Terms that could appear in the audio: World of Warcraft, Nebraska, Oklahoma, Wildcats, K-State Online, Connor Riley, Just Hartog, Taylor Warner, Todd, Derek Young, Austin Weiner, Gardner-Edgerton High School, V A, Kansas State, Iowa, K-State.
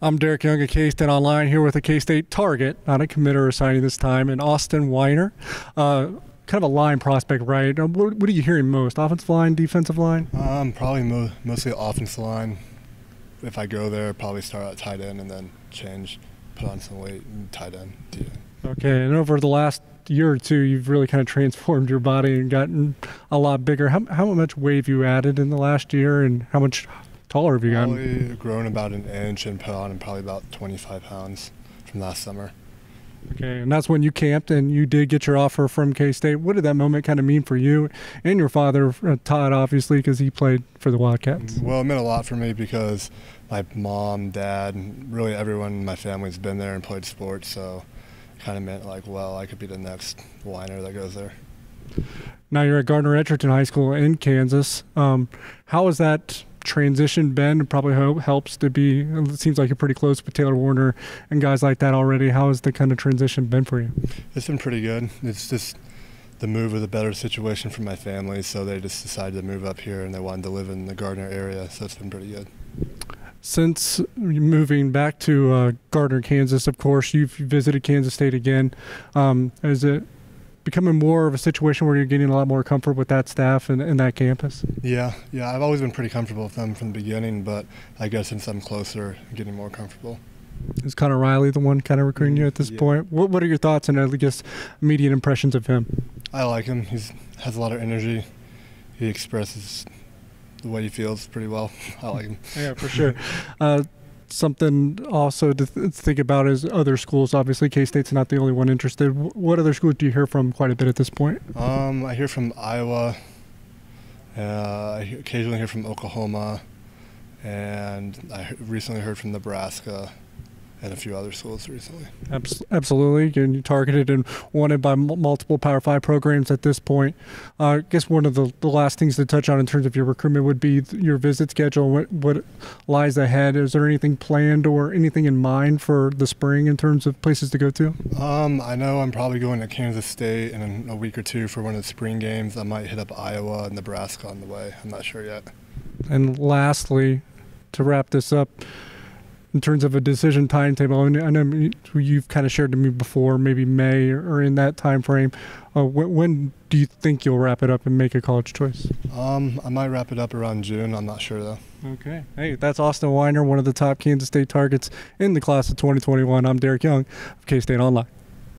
I'm Derek Young at K-State Online, here with a K-State target, not a commit or signing this time, and Austin Weiner, kind of a line prospect, right? What are you hearing most? Offensive line, defensive line? Probably mostly offensive line. If I go there, probably start out tight end and then change, put on some weight, and tight end. Yeah. Okay, and over the last year or two, you've really kind of transformed your body and gotten a lot bigger. How much weight have you added in the last year, and how much taller have you gotten? Probably grown about an inch and put on probably about 25 pounds from last summer. Okay, and that's when you camped and you did get your offer from K-State. What did that moment kind of mean for you and your father, Todd, obviously, because he played for the Wildcats? Well, it meant a lot for me because my mom, dad, and really everyone in my family's been there and played sports, so it kind of meant like, well, I could be the next Weiner that goes there. Now you're at Gardner-Edgerton High School in Kansas. How is that transition been? Probably helps to be, it seems like you're pretty close with Taylor Warner and guys like that already. How has the kind of transition been for you? It's been pretty good. It's just the move of the better situation for my family, so they just decided to move up here and they wanted to live in the Gardner area, so it's been pretty good. Since moving back to Gardner, Kansas, of course, you've visited Kansas State again. Is it becoming more of a situation where you're getting a lot more comfort with that staff and that campus? Yeah, I've always been pretty comfortable with them from the beginning, but I guess since I'm closer, I'm getting more comfortable. Is Connor Riley the one kind of recruiting you at this point? What are your thoughts and I guess immediate impressions of him? I like him. He has a lot of energy. He expresses the way he feels pretty well. I like him. Yeah, for sure. Something also to think about is other schools. Obviously, K-State's not the only one interested. What other schools do you hear from quite a bit at this point? I hear from Iowa. I occasionally hear from Oklahoma. And I recently heard from Nebraska and a few other schools recently. Absolutely. And you're targeted and wanted by multiple Power 5 programs at this point. I guess one of the last things to touch on in terms of your recruitment would be your visit schedule, what lies ahead. Is there anything planned or anything in mind for the spring in terms of places to go to? I know I'm probably going to Kansas State in a week or two for one of the spring games. I might hit up Iowa and Nebraska on the way. I'm not sure yet. And lastly, to wrap this up, in terms of a decision timetable, and I know you've kind of shared to me before, maybe May or in that time frame. When do you think you'll wrap it up and make a college choice? I might wrap it up around June. I'm not sure, though. Okay. Hey, that's Austin Weiner, one of the top Kansas State targets in the class of 2021. I'm Derek Young of K-State Online.